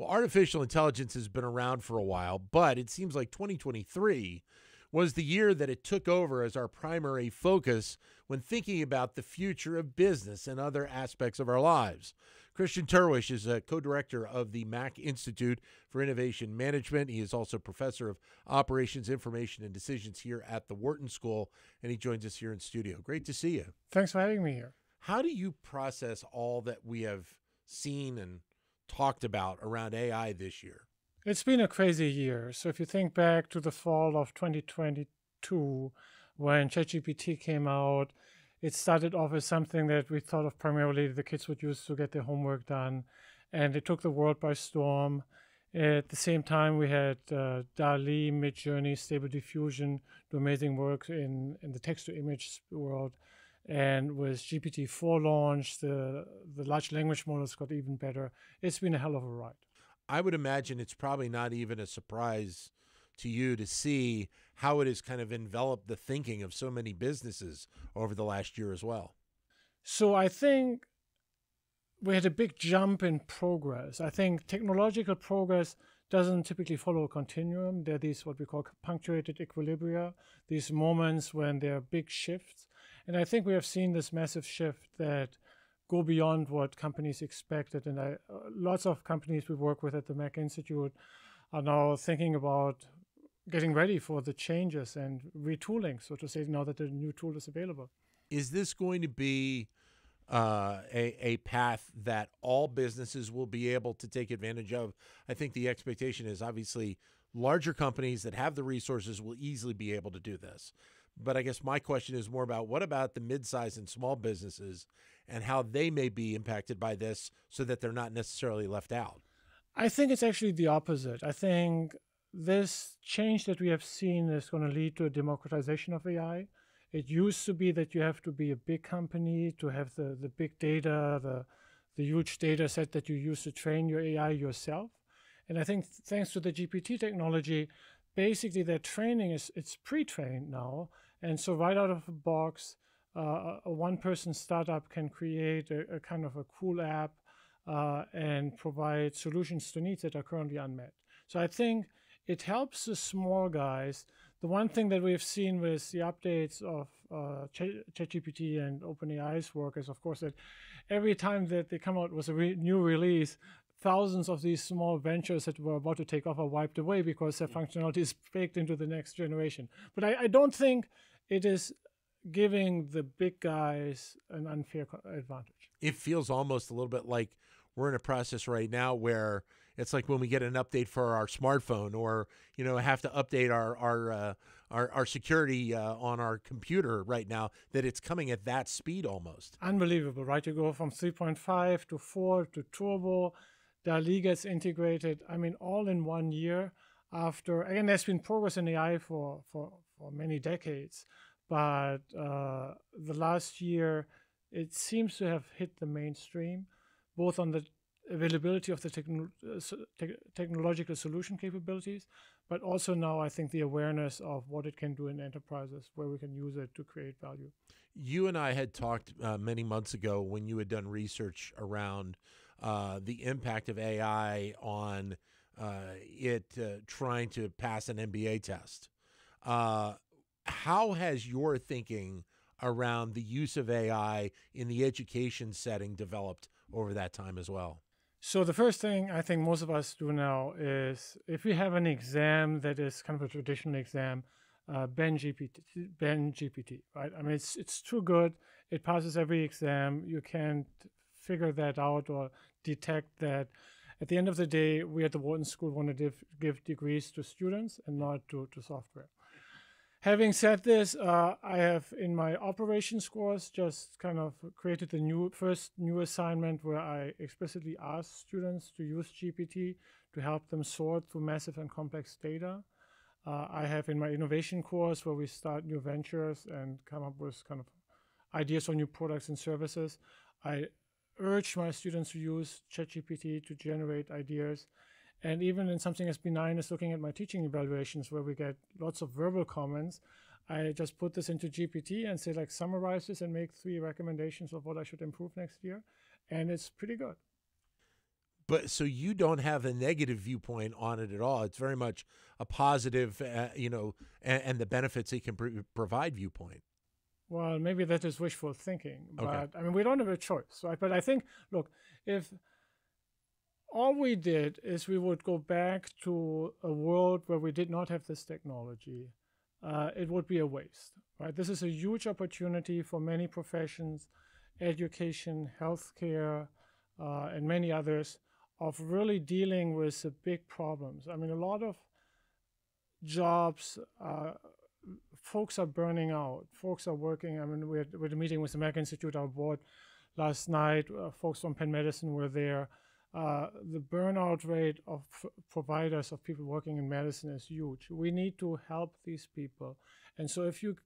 Well, artificial intelligence has been around for a while, but it seems like 2023 was the year that it took over as our primary focus when thinking about the future of business and other aspects of our lives. Christian Terwiesch is a co-director of the Mack Institute for Innovation Management. He is also professor of operations, information, and decisions here at the Wharton School, and he joins us here in studio. Great to see you. Thanks for having me here. How do you process all that we have seen and talked about around AI this year? It's been a crazy year. So if you think back to the fall of 2022, when ChatGPT came out, it started off as something that we thought of primarily the kids would use to get their homework done. And it took the world by storm. At the same time, we had DALL-E, MidJourney, Stable Diffusion do amazing work in the text-to-image world. And with GPT-4 launch, the large language models got even better. It's been a hell of a ride. I would imagine it's probably not even a surprise to you to see how it has kind of enveloped the thinking of so many businesses over the last year as well. So I think we had a big jump in progress. I think technological progress doesn't typically follow a continuum. There are these what we call punctuated equilibria, these moments when there are big shifts. And I think we have seen this massive shift that go beyond what companies expected. And lots of companies we work with at the Mack Institute are now thinking about getting ready for the changes and retooling, so to say, now that the new tool is available. Is this going to be a path that all businesses will be able to take advantage of? I think the expectation is obviously larger companies that have the resources will easily be able to do this. But I guess my question is more about what about the mid-size and small businesses and how they may be impacted by this so that they're not necessarily left out? I think it's actually the opposite. I think this change that we have seen is going to lead to a democratization of AI. It used to be that you have to be a big company to have the big data, the huge data set that you use to train your AI yourself. And I think thanks to the GPT technology, basically, their training it's pre-trained now, and so right out of the box, a one-person startup can create a kind of a cool app and provide solutions to needs that are currently unmet. So I think it helps the small guys. The one thing that we've seen with the updates of ChatGPT and OpenAI's work is, of course, that every time that they come out with a new release, thousands of these small ventures that were about to take off are wiped away because their functionality is baked into the next generation. But I don't think it is giving the big guys an unfair advantage. It feels almost a little bit like we're in a process right now where it's like when we get an update for our smartphone, or you know, have to update our security on our computer right now, that it's coming at that speed almost. Unbelievable, right? You go from 3.5 to 4 to turbo. DALL-E gets integrated, I mean, all in 1 year after, again, there's been progress in AI for many decades, but the last year, it seems to have hit the mainstream, both on the availability of the technological solution capabilities, but also now I think the awareness of what it can do in enterprises, where we can use it to create value. You and I had talked many months ago when you had done research around the impact of AI on trying to pass an MBA test. How has your thinking around the use of AI in the education setting developed over that time as well? So the first thing I think most of us do now is if we have an exam that is kind of a traditional exam, Ben GPT, right? I mean, it's too good. It passes every exam. You can't figure that out or detect that. At the end of the day, we at the Wharton School want to give degrees to students and not to software. Having said this, I have in my operations course just kind of created the first new assignment where I explicitly asked students to use GPT to help them sort through massive and complex data. I have in my innovation course where we start new ventures and come up with kind of ideas for new products and services. I urge my students to use ChatGPT to generate ideas. And even in something as benign as looking at my teaching evaluations where we get lots of verbal comments, I just put this into GPT and say, like, summarize this and make 3 recommendations of what I should improve next year. And it's pretty good. But so you don't have a negative viewpoint on it at all. It's very much a positive, you know, and the benefits it can provide viewpoint. Well, maybe that is wishful thinking, but okay. I mean, we don't have a choice, right? But I think, look, if all we did is we would go back to a world where we did not have this technology, it would be a waste, right? This is a huge opportunity for many professions, education, healthcare, and many others, of really dealing with the big problems. I mean, a lot of jobs, folks are burning out. Folks are working. I mean, we had a meeting with the Mack Institute, our board, last night. Folks from Penn Medicine were there. The burnout rate of providers, of people working in medicine, is huge. We need to help these people. And so if you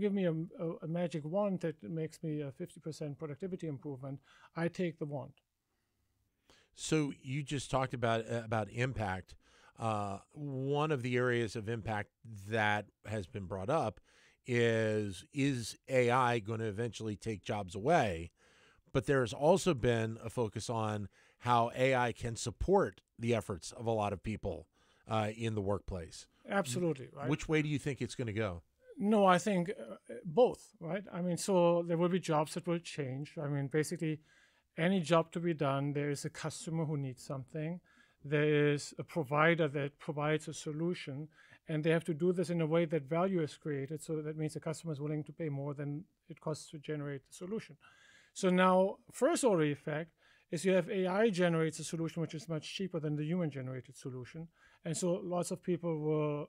give me a magic wand that makes me a 50% productivity improvement, I take the wand. So you just talked about impact. One of the areas of impact that has been brought up is AI going to eventually take jobs away? But there's also been a focus on how AI can support the efforts of a lot of people in the workplace. Absolutely. Right? Which way do you think it's going to go? No, I think both, right? I mean, so there will be jobs that will change. I mean, basically, any job to be done, there is a customer who needs something. There is a provider that provides a solution, and they have to do this in a way that value is created. So that means the customer is willing to pay more than it costs to generate the solution. So now, first order effect is you have AI generates a solution which is much cheaper than the human generated solution. And so lots of people will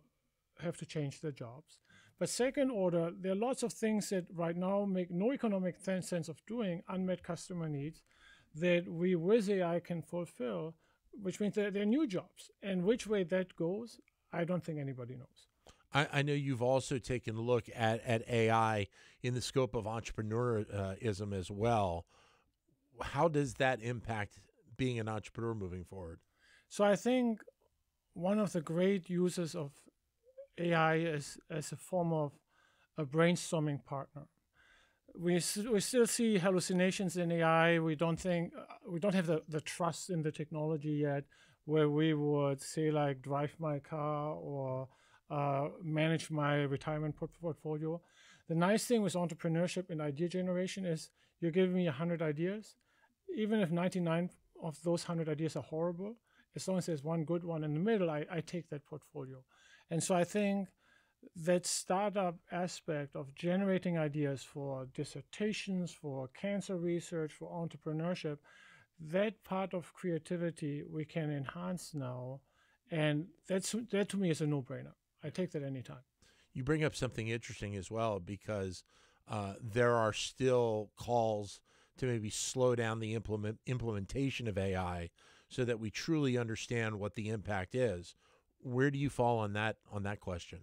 have to change their jobs. But second order, there are lots of things that right now make no economic sense of doing, unmet customer needs, that we with AI can fulfill, which means there are new jobs. And which way that goes, I don't think anybody knows. I know you've also taken a look at AI in the scope of entrepreneurism as well. How does that impact being an entrepreneur moving forward? So I think one of the great uses of AI is as a form of a brainstorming partner. We still see hallucinations in AI. We don't have the trust in the technology yet, where we would say like drive my car or manage my retirement portfolio. The nice thing with entrepreneurship and idea generation is you give me 100 ideas, even if 99 of those 100 ideas are horrible. As long as there's one good one in the middle, I take that portfolio. And so I think that startup aspect of generating ideas for dissertations, for cancer research, for entrepreneurship, that part of creativity we can enhance now. And that to me is a no-brainer. I take that anytime. You bring up something interesting as well, because there are still calls to maybe slow down the implementation of AI so that we truly understand what the impact is. Where do you fall on that question?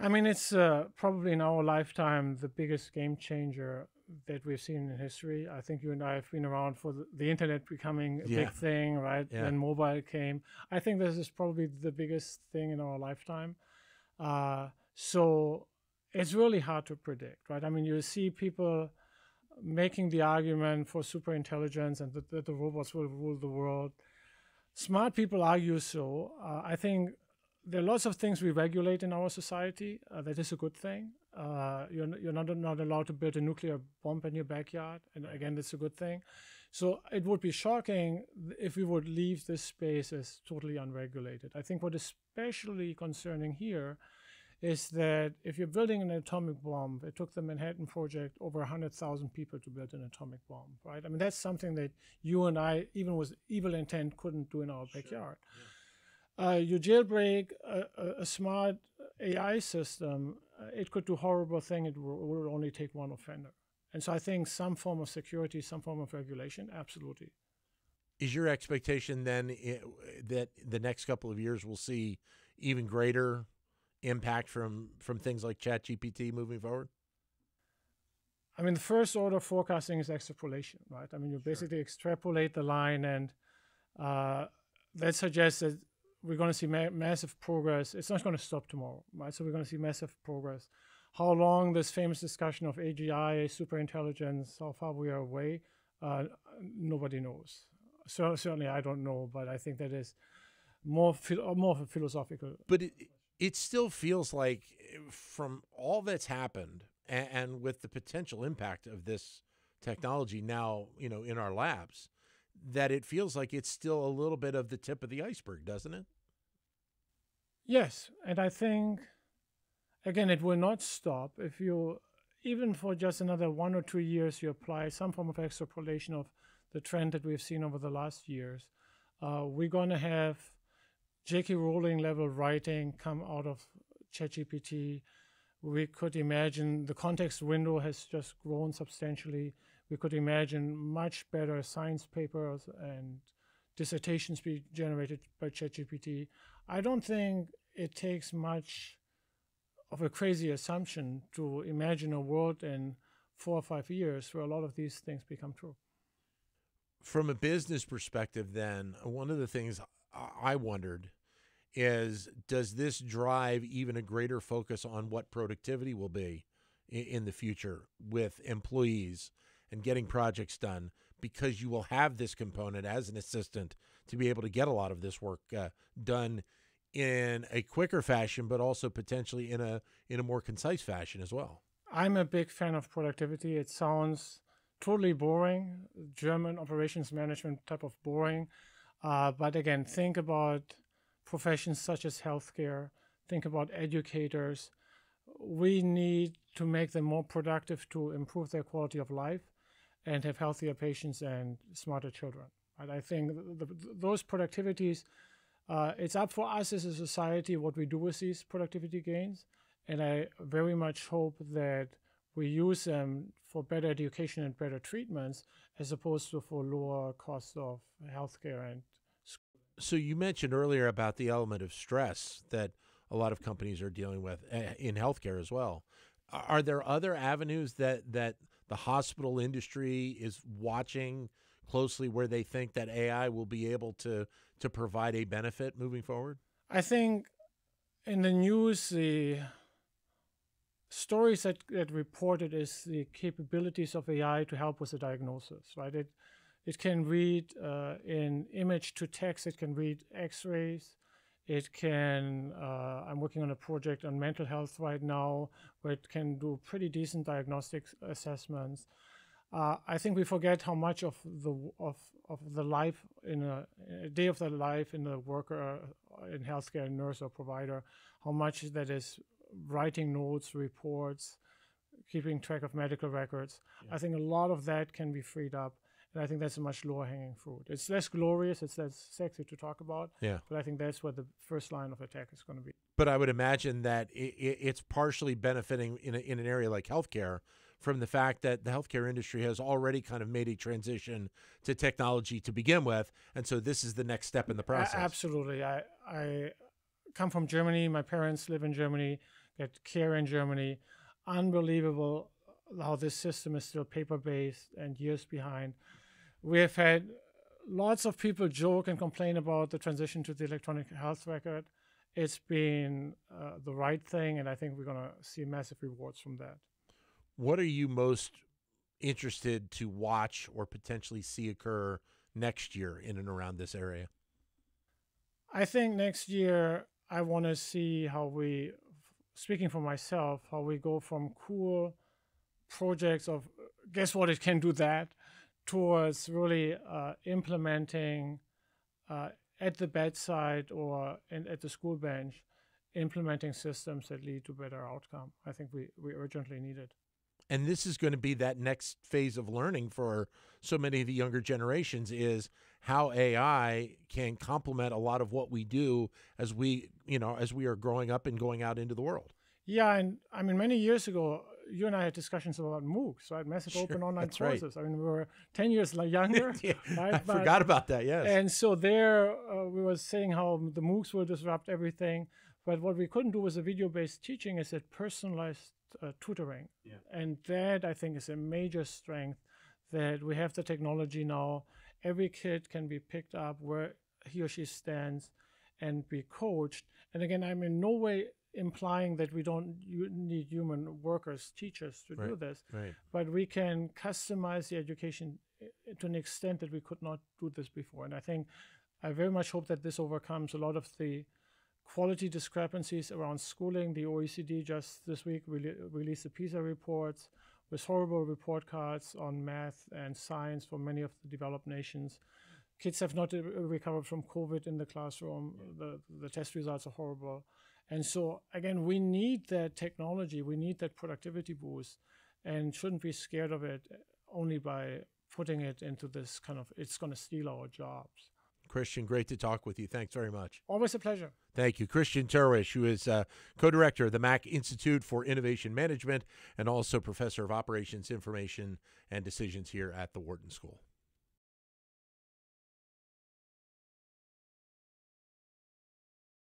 I mean, it's probably in our lifetime the biggest game changer that we've seen in history. I think you and I have been around for the internet becoming a big thing, right? Yeah. Then mobile came. I think this is probably the biggest thing in our lifetime. So it's really hard to predict, right? I mean, you see people making the argument for superintelligence and that the robots will rule the world. Smart people argue so. I think there are lots of things we regulate in our society. That is a good thing. You're not allowed to build a nuclear bomb in your backyard, and again, that's a good thing. So it would be shocking if we would leave this space as totally unregulated. I think what is especially concerning here is that if you're building an atomic bomb, it took the Manhattan Project over 100,000 people to build an atomic bomb, right? I mean, that's something that you and I, even with evil intent, couldn't do in our backyard. Sure. Yeah. You jailbreak a smart AI system, it could do horrible thing. It would only take one offender. And so I think some form of security, some form of regulation, absolutely. Is your expectation then that the next couple of years we'll see even greater impact from things like ChatGPT moving forward? I mean, the first order of forecasting is extrapolation, right? I mean, you basically extrapolate the line, and that suggests that we're going to see massive progress. It's not going to stop tomorrow, right? So we're going to see massive progress. How long this famous discussion of AGI, superintelligence, how far we are away, nobody knows. So certainly, I don't know, but I think that is more philosophical. But it still feels like, from all that's happened, and with the potential impact of this technology now, you know, in our labs, that it feels like it's still a little bit of the tip of the iceberg, doesn't it? Yes, and I think, again, it will not stop. If you, even for just another 1 or 2 years, you apply some form of extrapolation of the trend that we've seen over the last years, we're going to have J.K. Rowling level writing come out of ChatGPT. We could imagine the context window has just grown substantially. We could imagine much better science papers and dissertations be generated by ChatGPT. I don't think it takes much of a crazy assumption to imagine a world in 4 or 5 years where a lot of these things become true. From a business perspective, then, one of the things I wondered is, does this drive even a greater focus on what productivity will be in the future with employees and getting projects done, because you will have this component as an assistant to be able to get a lot of this work done in a quicker fashion, but also potentially in a more concise fashion as well? I'm a big fan of productivity. It sounds totally boring, German operations management type of boring. But again, think about professions such as healthcare, think about educators. We need to make them more productive to improve their quality of life and have healthier patients and smarter children. And I think those productivities, it's up for us as a society what we do with these productivity gains. And I very much hope that we use them for better education and better treatments as opposed to for lower costs of healthcare and school. So you mentioned earlier about the element of stress that a lot of companies are dealing with in healthcare as well. Are there other avenues that the hospital industry is watching closely where they think that AI will be able to provide a benefit moving forward? I think in the news, the stories that reported is the capabilities of AI to help with the diagnosis, right? It can read in image to text, it can read x-rays, it can, I'm working on a project on mental health right now where it can do pretty decent diagnostic assessments. I think we forget how much of the life in a day of the life in the worker in healthcare, nurse or provider, how much that is writing notes, reports, keeping track of medical records. Yeah. I think a lot of that can be freed up, and I think that's a much lower hanging fruit. It's less glorious, it's less sexy to talk about, yeah, but I think that's what the first line of attack is going to be. But I would imagine that it's partially benefiting in an area like healthcare from the fact that the healthcare industry has already kind of made a transition to technology to begin with, and so this is the next step in the process. Absolutely. I come from Germany. My parents live in Germany, get care in Germany. Unbelievable how this system is still paper-based and years behind. We have had lots of people joke and complain about the transition to the electronic health record. It's been the right thing, and I think we're going to see massive rewards from that. What are you most interested to watch or potentially see occur next year in and around this area? I think next year I want to see how we, speaking for myself, how we go from cool projects of guess what, it can do that, towards really implementing at the bedside or at the school bench, implementing systems that lead to better outcome. I think we urgently need it. And this is going to be that next phase of learning for so many of the younger generations, is how AI can complement a lot of what we do as we are growing up and going out into the world. Yeah, and I mean, many years ago, you and I had discussions about MOOCs, right? Massive open online courses. Right. I mean, we were 10 years younger. Yeah, right? I forgot about that, yes. And so there we were saying how the MOOCs will disrupt everything. But what we couldn't do with the video-based teaching is that personalized tutoring. Yeah. And that, I think, is a major strength, that we have the technology now. Every kid can be picked up where he or she stands and be coached. And again, I'm in no way implying that we don't need human workers, teachers to do this, but we can customize the education to an extent that we could not do this before. And I think I very much hope that this overcomes a lot of the quality discrepancies around schooling. The OECD just this week released the PISA reports with horrible report cards on math and science for many of the developed nations. Kids have not recovered from COVID in the classroom. Yeah. The test results are horrible. And so, again, we need that technology. We need that productivity boost and shouldn't be scared of it only by putting it into this kind of, it's going to steal our jobs. Christian, great to talk with you. Thanks very much. Always a pleasure. Thank you. Christian Terwiesch, who is co-director of the Mack Institute for Innovation Management and also professor of operations, information, and decisions here at the Wharton School.